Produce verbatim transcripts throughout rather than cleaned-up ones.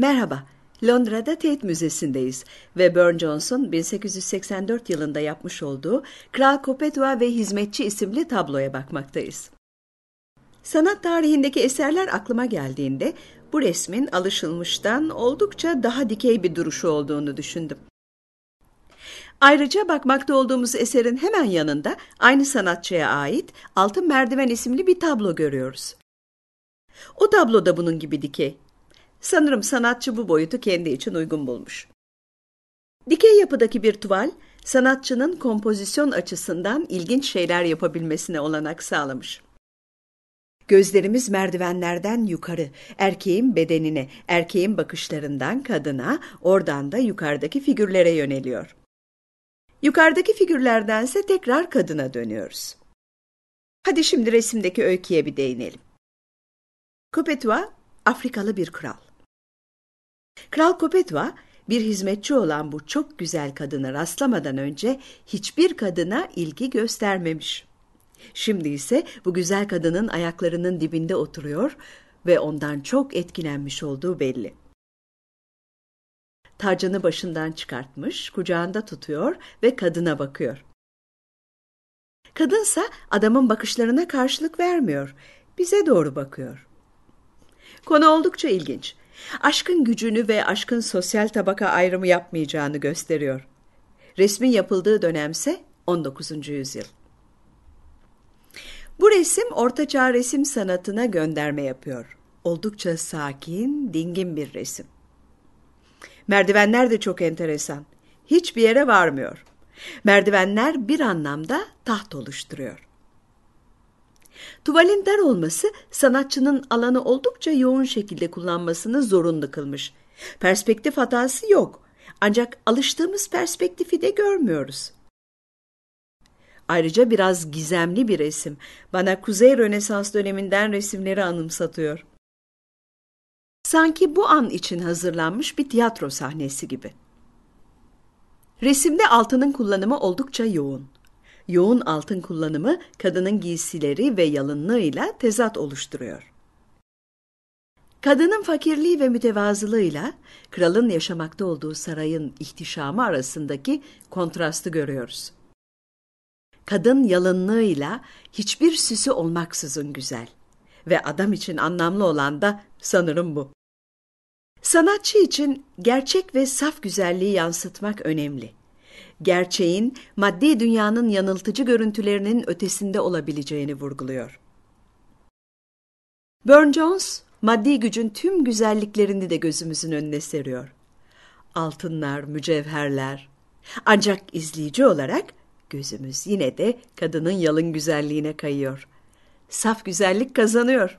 Merhaba, Londra'da Tate Müzesi'ndeyiz ve Burne-Jones'un bin sekiz yüz seksen dört yılında yapmış olduğu Kral Cophetua ve Hizmetçi isimli tabloya bakmaktayız. Sanat tarihindeki eserler aklıma geldiğinde bu resmin alışılmıştan oldukça daha dikey bir duruşu olduğunu düşündüm. Ayrıca bakmakta olduğumuz eserin hemen yanında aynı sanatçıya ait Altın Merdiven isimli bir tablo görüyoruz. O tablo da bunun gibi dikey. Sanırım sanatçı bu boyutu kendi için uygun bulmuş. Dikey yapıdaki bir tuval, sanatçının kompozisyon açısından ilginç şeyler yapabilmesine olanak sağlamış. Gözlerimiz merdivenlerden yukarı, erkeğin bedenine, erkeğin bakışlarından kadına, oradan da yukarıdaki figürlere yöneliyor. Yukarıdaki figürlerdense tekrar kadına dönüyoruz. Hadi şimdi resimdeki öyküye bir değinelim. Cophetua, Afrikalı bir kral. Kral Cophetua, bir hizmetçi olan bu çok güzel kadına rastlamadan önce hiçbir kadına ilgi göstermemiş. Şimdi ise bu güzel kadının ayaklarının dibinde oturuyor ve ondan çok etkilenmiş olduğu belli. Tacını başından çıkartmış, kucağında tutuyor ve kadına bakıyor. Kadınsa adamın bakışlarına karşılık vermiyor, bize doğru bakıyor. Konu oldukça ilginç. Aşkın gücünü ve aşkın sosyal tabaka ayrımı yapmayacağını gösteriyor. Resmin yapıldığı dönemse on dokuzuncu yüzyıl. Bu resim Ortaçağ resim sanatına gönderme yapıyor. Oldukça sakin, dingin bir resim. Merdivenler de çok enteresan. Hiçbir yere varmıyor. Merdivenler bir anlamda taht oluşturuyor. Tuvalin dar olması sanatçının alanı oldukça yoğun şekilde kullanmasını zorunlu kılmış. Perspektif hatası yok. Ancak alıştığımız perspektifi de görmüyoruz. Ayrıca biraz gizemli bir resim. Bana Kuzey Rönesans döneminden resimleri anımsatıyor. Sanki bu an için hazırlanmış bir tiyatro sahnesi gibi. Resimde altının kullanımı oldukça yoğun. Yoğun altın kullanımı kadının giysileri ve yalınlığıyla tezat oluşturuyor. Kadının fakirliği ve mütevazılığıyla kralın yaşamakta olduğu sarayın ihtişamı arasındaki kontrastı görüyoruz. Kadın yalınlığıyla hiçbir süsü olmaksızın güzel ve adam için anlamlı olan da sanırım bu. Sanatçı için gerçek ve saf güzelliği yansıtmak önemli. Gerçeğin, maddi dünyanın yanıltıcı görüntülerinin ötesinde olabileceğini vurguluyor. Burne-Jones, maddi gücün tüm güzelliklerini de gözümüzün önüne seriyor. Altınlar, mücevherler. Ancak izleyici olarak gözümüz yine de kadının yalın güzelliğine kayıyor. Saf güzellik kazanıyor.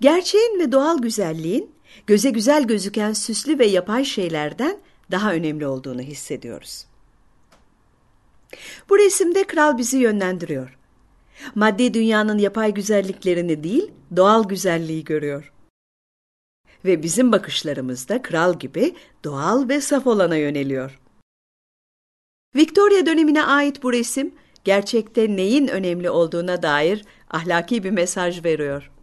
Gerçeğin ve doğal güzelliğin, göze güzel gözüken süslü ve yapay şeylerden daha önemli olduğunu hissediyoruz. Bu resimde kral bizi yönlendiriyor. Maddi dünyanın yapay güzelliklerini değil, doğal güzelliği görüyor. Ve bizim bakışlarımızda kral gibi doğal ve saf olana yöneliyor. Victoria dönemine ait bu resim, gerçekte neyin önemli olduğuna dair ahlaki bir mesaj veriyor.